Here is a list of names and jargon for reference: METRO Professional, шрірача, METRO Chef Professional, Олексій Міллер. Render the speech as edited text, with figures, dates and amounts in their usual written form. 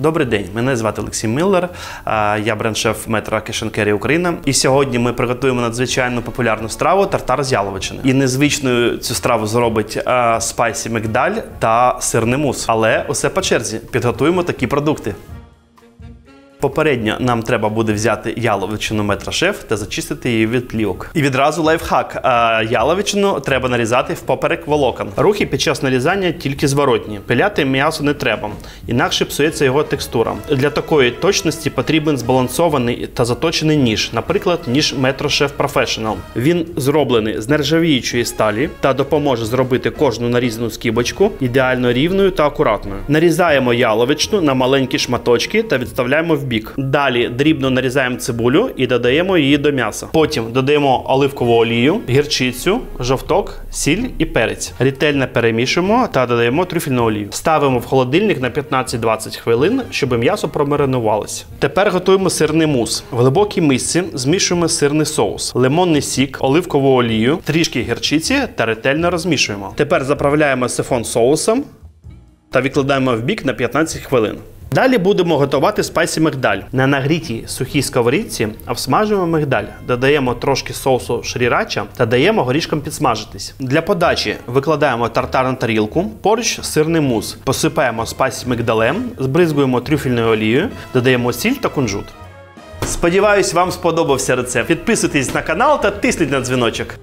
Добрий день, мене звати Олексій Міллер, я бренд-шеф «METRO Professional Україна». І сьогодні ми приготуємо надзвичайно популярну страву тартар з яловичини. І незвичною цю страву зробить спайсі мигдаль та сирний мус. Але усе по черзі, підготуємо такі продукти. Попередньо нам треба буде взяти яловичину «METRO Chef» та зачистити її від плівок. І відразу лайфхак. Яловичину треба нарізати впоперек волокон. Рухи під час нарізання тільки зворотні. Пиляти м'ясо не треба, інакше псується його текстура. Для такої точності потрібен збалансований та заточений ніж, наприклад, ніж «METRO Chef Professional». Він зроблений з нержавіючої сталі та допоможе зробити кожну нарізану скибочку ідеально рівною та акуратною. Нарізаємо яловичину на маленькі шматочки та відставляємо в бік. Далі дрібно нарізаємо цибулю і додаємо її до м'яса. Потім додаємо оливкову олію, гірчицю, жовток, сіль і перець. Ретельно перемішуємо та додаємо трюфельну олію. Ставимо в холодильник на 15-20 хвилин, щоб м'ясо промаринувалося. Тепер готуємо сирний мус. В глибокій мисці змішуємо сирний соус, лимонний сік, оливкову олію, трішки гірчиці та ретельно розмішуємо. Тепер заправляємо сифон соусом та відкладаємо в бік на 15 хвилин. Далі будемо готувати спайсі мигдаль. На нагрітій сухій сковорідці обсмажуємо мигдаль, додаємо трошки соусу шрірача та даємо горішкам підсмажитись. Для подачі викладаємо тартар на тарілку, поруч сирний мус. Посипаємо спайсі мигдалем, збризгуємо трюфельною олією, додаємо сіль та кунжут. Сподіваюсь, вам сподобався рецепт. Підписуйтесь на канал та тисніть на дзвіночок.